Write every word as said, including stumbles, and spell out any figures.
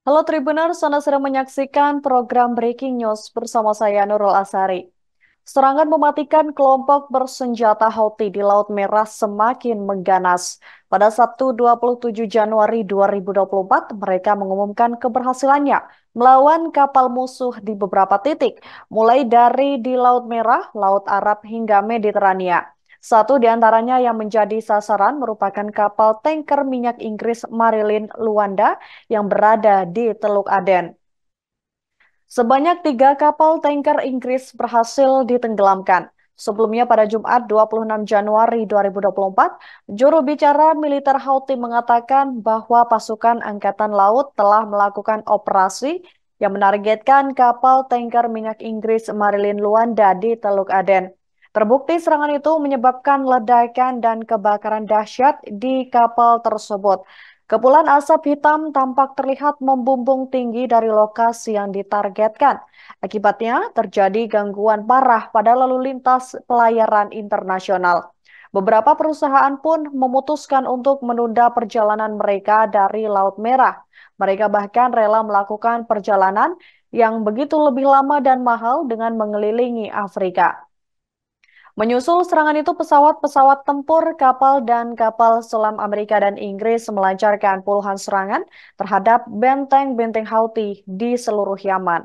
Halo Tribuners, Anda sedang menyaksikan program Breaking News bersama saya Nurul Asari. Serangan mematikan kelompok bersenjata Houthi di Laut Merah semakin mengganas. Pada Sabtu dua puluh tujuh Januari dua ribu dua puluh empat, mereka mengumumkan keberhasilannya melawan kapal musuh di beberapa titik, mulai dari di Laut Merah, Laut Arab hingga Mediterania. Satu di antaranya yang menjadi sasaran merupakan kapal tanker minyak Inggris Marilyn Luanda yang berada di Teluk Aden. Sebanyak tiga kapal tanker Inggris berhasil ditenggelamkan. Sebelumnya pada Jumat dua puluh enam Januari dua ribu dua puluh empat, juru bicara militer Houthi mengatakan bahwa pasukan Angkatan Laut telah melakukan operasi yang menargetkan kapal tanker minyak Inggris Marilyn Luanda di Teluk Aden. Terbukti serangan itu menyebabkan ledakan dan kebakaran dahsyat di kapal tersebut. Kepulan asap hitam tampak terlihat membumbung tinggi dari lokasi yang ditargetkan. Akibatnya terjadi gangguan parah pada lalu lintas pelayaran internasional. Beberapa perusahaan pun memutuskan untuk menunda perjalanan mereka dari Laut Merah. Mereka bahkan rela melakukan perjalanan yang begitu lebih lama dan mahal dengan mengelilingi Afrika. Menyusul serangan itu, pesawat-pesawat tempur, kapal, dan kapal selam Amerika dan Inggris melancarkan puluhan serangan terhadap benteng-benteng Houthi di seluruh Yaman.